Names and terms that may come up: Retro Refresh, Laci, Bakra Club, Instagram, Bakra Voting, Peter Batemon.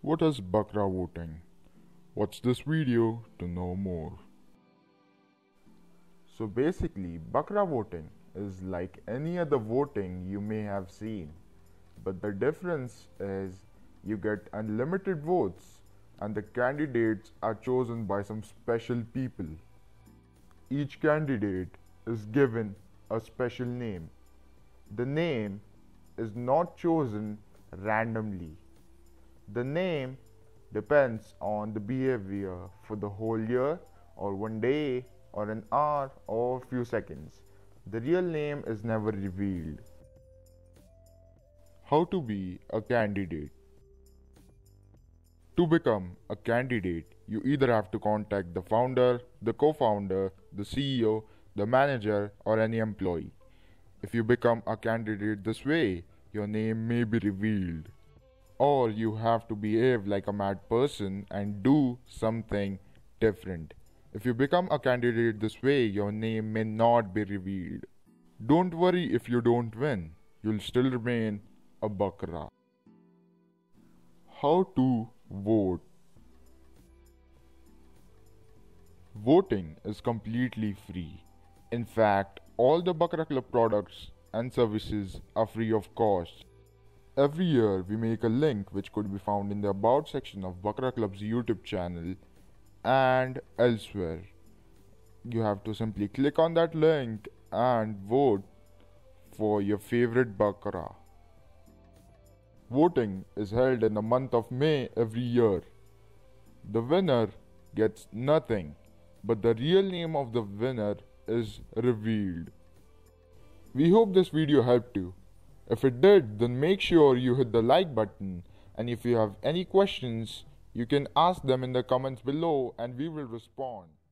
What is Bakra voting? Watch this video to know more. So basically, Bakra voting is like any other voting you may have seen, but the difference is you get unlimited votes and the candidates are chosen by some special people. Each candidate is given a special name. The name is not chosen randomly. The name depends on the behavior for the whole year or one day or an hour or few seconds. The real name is never revealed. How to be a candidate? To become a candidate, you either have to contact the founder, the co-founder, the CEO, the manager, or any employee. If you become a candidate this way, your name may be revealed. Or you have to behave like a mad person and do something different. If you become a candidate this way, your name may not be revealed. Don't worry if you don't win, you'll still remain a Bakra. How to vote. Voting is completely free. In fact, all the Bakra Club products and services are free of cost. Every year, we make a link which could be found in the About section of Bakra Club's YouTube channel and elsewhere. You have to simply click on that link and vote for your favorite Bakra. Voting is held in the month of May every year. The winner gets nothing, but the real name of the winner is revealed. We hope this video helped you. If it did, then make sure you hit the like button, and if you have any questions, you can ask them in the comments below and we will respond.